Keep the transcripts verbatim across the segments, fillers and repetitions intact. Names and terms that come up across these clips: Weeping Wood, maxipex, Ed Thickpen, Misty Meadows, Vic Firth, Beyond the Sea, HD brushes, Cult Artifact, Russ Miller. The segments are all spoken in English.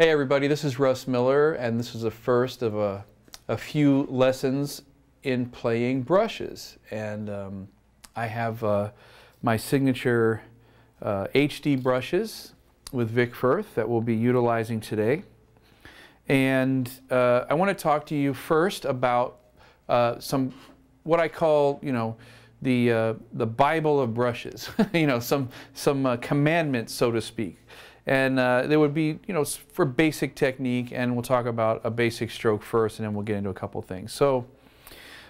Hey everybody, this is Russ Miller, and this is the first of a, a few lessons in playing brushes. And um, I have uh, my signature uh, H D brushes with Vic Firth that we'll be utilizing today. And uh, I want to talk to you first about uh, some, what I call, you know, the, uh, the Bible of brushes, you know, some, some uh, commandments, so to speak. And uh, there would be, you know, for basic technique, and we'll talk about a basic stroke first, and then we'll get into a couple things. So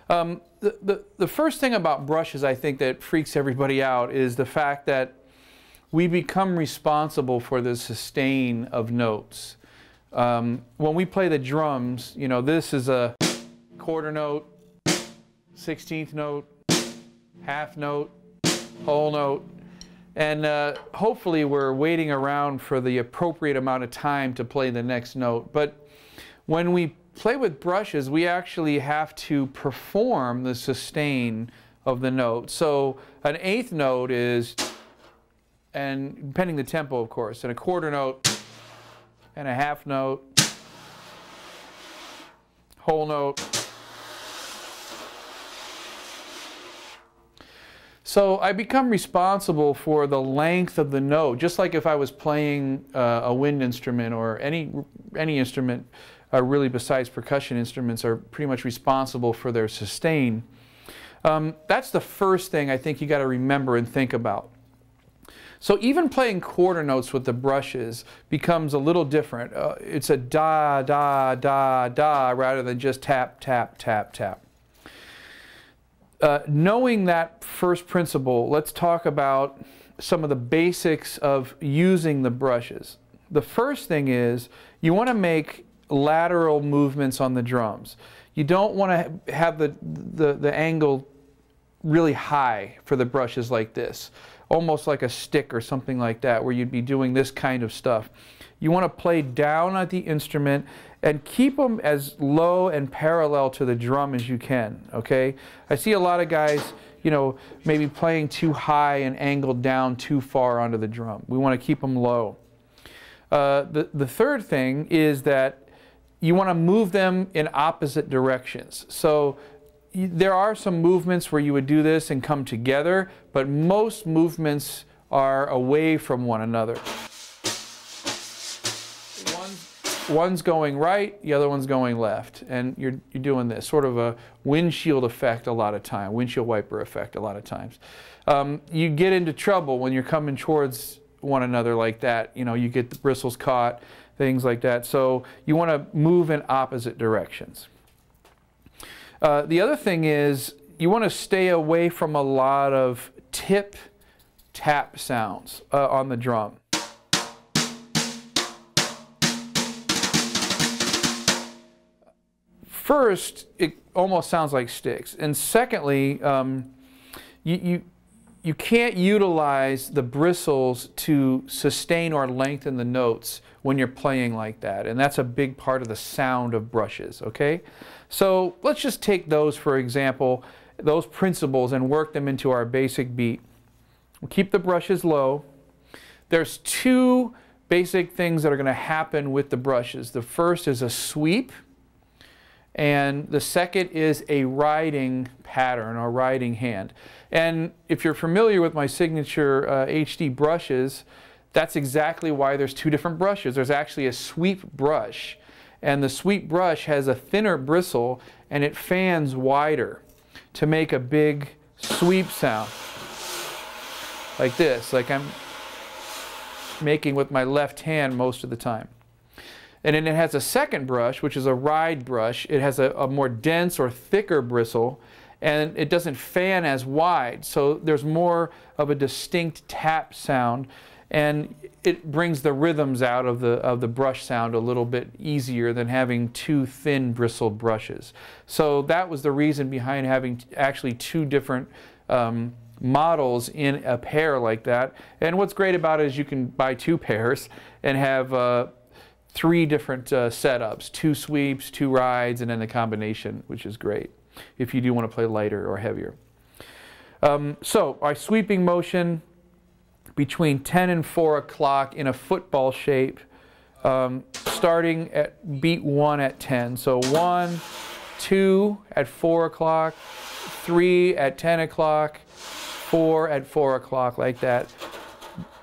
um, the, the, the first thing about brushes, I think, that freaks everybody out is the fact that we become responsible for the sustain of notes. Um, when we play the drums, you know, this is a quarter note, sixteenth note, half note, whole note. And uh, hopefully we're waiting around for the appropriate amount of time to play the next note. But when we play with brushes, we actually have to perform the sustain of the note. So an eighth note is, and depending the tempo, of course, and a quarter note, and a half note, whole note. So I become responsible for the length of the note, just like if I was playing uh, a wind instrument or any, any instrument, uh, really besides percussion instruments, are pretty much responsible for their sustain. Um, that's the first thing I think you got to remember and think about. So even playing quarter notes with the brushes becomes a little different. Uh, it's a da, da, da, da, rather than just tap, tap, tap, tap. Uh, knowing that first principle, let's talk about some of the basics of using the brushes. The first thing is you want to make lateral movements on the drums. You don't want to have the, the, the angle really high for the brushes like this, almost like a stick or something like that, where you'd be doing this kind of stuff. You want to play down at the instrument and keep them as low and parallel to the drum as you can, okay? I see a lot of guys, you know, maybe playing too high and angled down too far onto the drum. We want to keep them low. Uh, the, the third thing is that you want to move them in opposite directions. So there are some movements where you would do this and come together, but most movements are away from one another. One's going right, the other one's going left, and you're, you're doing this sort of a windshield effect a lot of time, windshield wiper effect a lot of times. Um, you get into trouble when you're coming towards one another like that. You know, you get the bristles caught, things like that. So you want to move in opposite directions. Uh, the other thing is you want to stay away from a lot of tip, tap sounds uh, on the drum. First, it almost sounds like sticks, and secondly, um, you, you, you can't utilize the bristles to sustain or lengthen the notes when you're playing like that, and that's a big part of the sound of brushes, okay? So let's just take those, for example, those principles, and work them into our basic beat. We'll keep the brushes low. There's two basic things that are going to happen with the brushes. The first is a sweep, and the second is a riding pattern or riding hand. And if you're familiar with my signature uh, H D brushes, that's exactly why there's two different brushes. There's actually a sweep brush, and the sweep brush has a thinner bristle and it fans wider to make a big sweep sound. Like this, like I'm making with my left hand most of the time. And then it has a second brush, which is a ride brush. It has a, a more dense or thicker bristle, and it doesn't fan as wide. So there's more of a distinct tap sound, and it brings the rhythms out of the, of the brush sound a little bit easier than having two thin bristled brushes. So that was the reason behind having actually two different um, models in a pair like that. And what's great about it is you can buy two pairs and have uh, three different uh, setups, two sweeps, two rides, and then the combination, which is great if you do want to play lighter or heavier. Um, so our sweeping motion between ten and four o'clock in a football shape um, starting at beat one at ten. So one, two at four o'clock, three at ten o'clock, four at four o'clock, like that.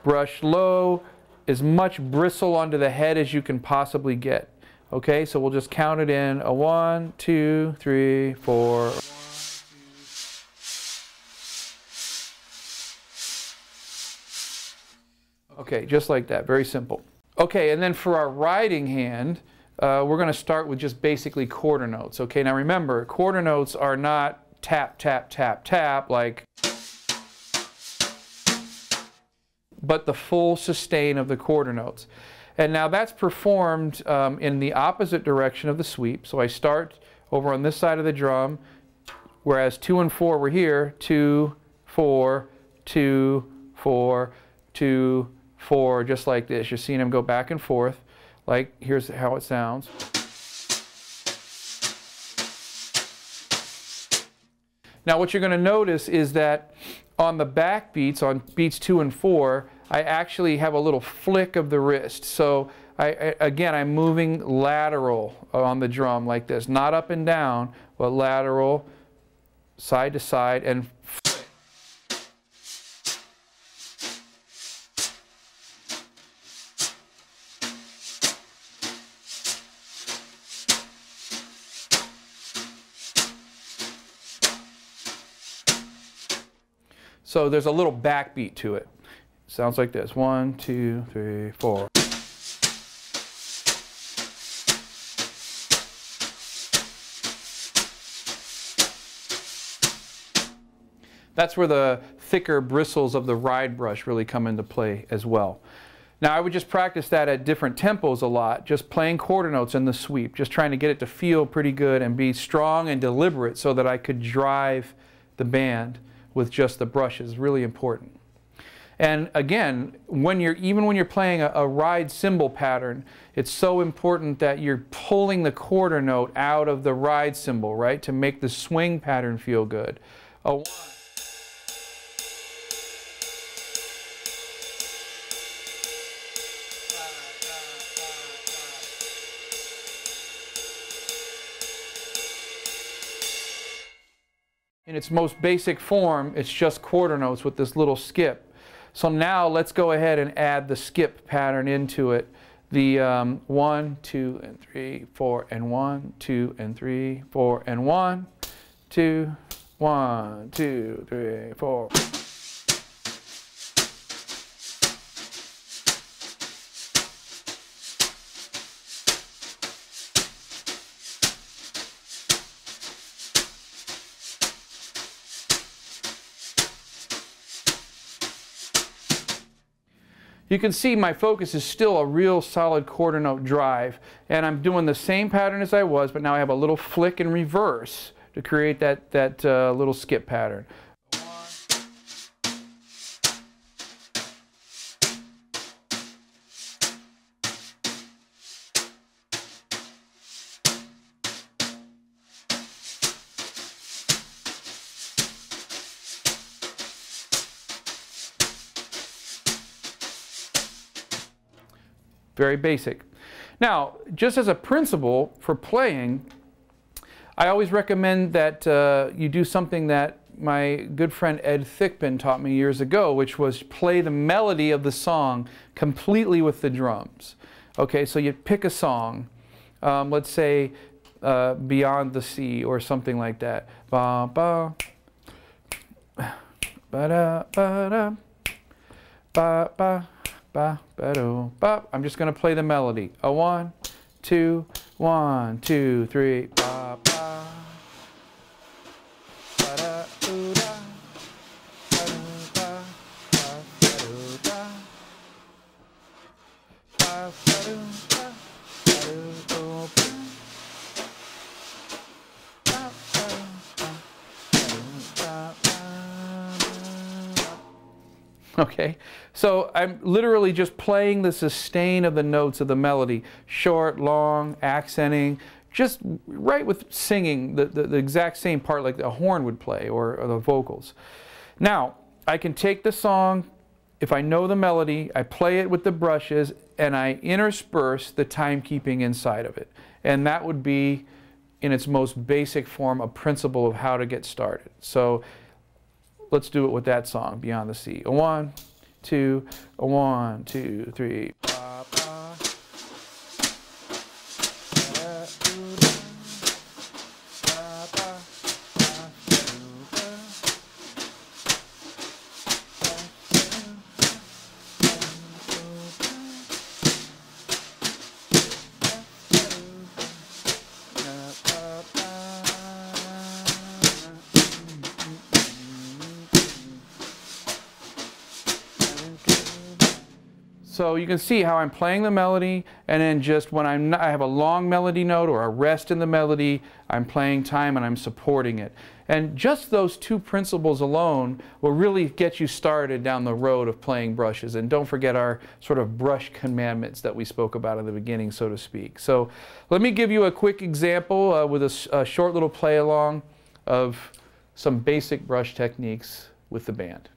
Brush low, as much bristle onto the head as you can possibly get. Okay, so we'll just count it in. A one, two, three, four. Okay, just like that, very simple. Okay, and then for our riding hand, uh, we're gonna start with just basically quarter notes. Okay, now remember, quarter notes are not tap, tap, tap, tap, like, but the full sustain of the quarter notes. And now that's performed um, in the opposite direction of the sweep. So I start over on this side of the drum, whereas two and four were here, two, four, two, four, two, four, just like this. You're seeing them go back and forth. Like, here's how it sounds. Now what you're going to notice is that on the back beats, on beats two and four, I actually have a little flick of the wrist. So I, I, again, I'm moving lateral on the drum like this, not up and down, but lateral, side to side, and flick. So there's a little backbeat to it. Sounds like this. One, two, three, four. That's where the thicker bristles of the ride brush really come into play as well. Now I would just practice that at different tempos a lot, just playing quarter notes in the sweep, just trying to get it to feel pretty good and be strong and deliberate so that I could drive the band with just the brushes. Really important. And again, when you're, even when you're playing a, a ride cymbal pattern, it's so important that you're pulling the quarter note out of the ride cymbal, right, to make the swing pattern feel good. A one, in its most basic form, it's just quarter notes with this little skip. So now let's go ahead and add the skip pattern into it. The um, one, two, and three, four, and one, two, and three, four, and one, two, one, two, three, four. You can see my focus is still a real solid quarter note drive, and I'm doing the same pattern as I was, but now I have a little flick in reverse to create that, that uh, little skip pattern. Very basic. Now, just as a principle for playing, I always recommend that uh, you do something that my good friend Ed Thickpen taught me years ago, which was play the melody of the song completely with the drums. Okay, so you pick a song, um, let's say uh, Beyond the Sea or something like that. Ba ba, ba da ba da, ba ba. I'm just going to play the melody. A one, two, one, two, three. Ba, ba. Ba, da, ooh, da. Ba, do, ba. Ba, ba, do, ba. Ba, ba, do, ba. Ba, do, ba. Ba, ba, do, ba. Ba, do, ba, ba. Okay. So I'm literally just playing the sustain of the notes of the melody, short, long, accenting, just right with singing the, the, the exact same part like a horn would play or, or the vocals. Now, I can take the song, if I know the melody, I play it with the brushes, and I intersperse the timekeeping inside of it. And that would be, in its most basic form, a principle of how to get started. So let's do it with that song, Beyond the Sea. A one, two, a one, two, three. So you can see how I'm playing the melody, and then just when I'm not, I have a long melody note or a rest in the melody, I'm playing time and I'm supporting it. And just those two principles alone will really get you started down the road of playing brushes. And don't forget our sort of brush commandments that we spoke about in the beginning, so to speak. So let me give you a quick example uh, with a, a short little play along of some basic brush techniques with the band.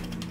Thank you.